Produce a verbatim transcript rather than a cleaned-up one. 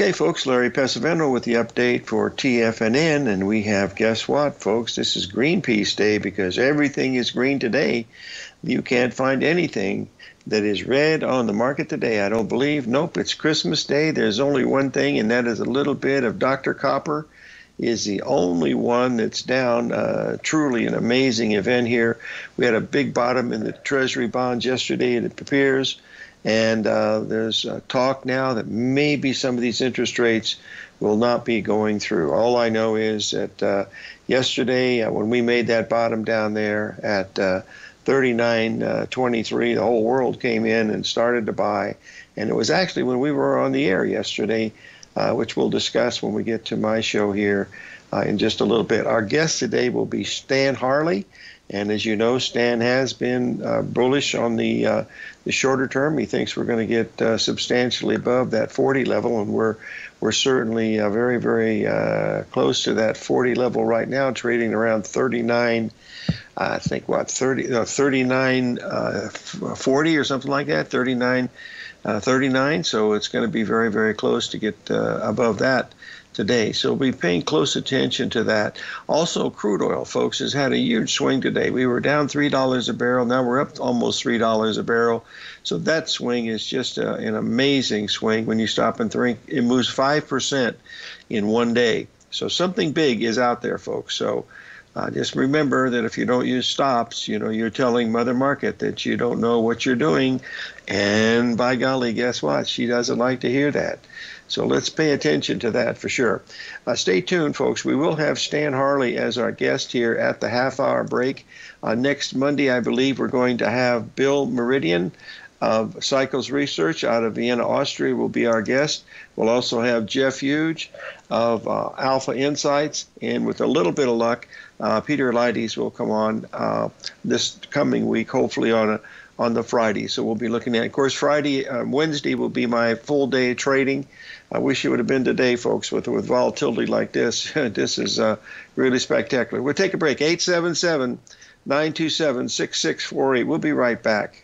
Okay, folks, Larry Pesavento with the update for T F N N, and we have, guess what, folks, this is Greenpeace Day because everything is green today. You can't find anything that is red on the market today, I don't believe. Nope, it's Christmas Day. There's only one thing, and that is a little bit of Doctor Copper is the only one that's down. Uh, truly an amazing event here. We had a big bottom in the Treasury bonds yesterday, and it appears. And uh, there's uh, talk now that maybe some of these interest rates will not be going through. All I know is that uh, yesterday uh, when we made that bottom down there at thirty-nine twenty-three, uh, the whole world came in and started to buy. And it was actually when we were on the air yesterday, uh, which we'll discuss when we get to my show here uh, in just a little bit. Our guest today will be Stan Harley. And as you know, Stan has been uh, bullish on the uh, the shorter term. He thinks we're going to get uh, substantially above that forty level, and we're we're certainly uh, very very uh, close to that forty level right now, trading around thirty-nine. I think what thirty, no, thirty-nine, uh, forty or something like that. thirty-nine, uh, thirty-nine. So it's going to be very very close to get uh, above that today. So we'll be paying close attention to that. Also, crude oil, folks, has had a huge swing today. We were down three dollars a barrel. Now we're up to almost three dollars a barrel. So that swing is just a, an amazing swing. When you stop and think, it moves five percent in one day. So something big is out there, folks. So uh, just remember that if you don't use stops, you know, you're telling Mother Market that you don't know what you're doing. And by golly, guess what? She doesn't like to hear that. So let's pay attention to that for sure. Uh, stay tuned, folks. We will have Stan Harley as our guest here at the half-hour break. Uh, next Monday, I believe, we're going to have Bill Meridian of Cycles Research out of Vienna, Austria, will be our guest. We'll also have Jeff Huge of uh, Alpha Insights. And with a little bit of luck, uh, Peter Lides will come on uh, this coming week, hopefully on a on the Friday. So we'll be looking at, of course, Friday, uh, Wednesday will be my full day of trading. I wish it would have been today, folks, with, with volatility like this. This is uh, really spectacular. We'll take a break. eight seven seven, nine two seven, six six four eight. We'll be right back.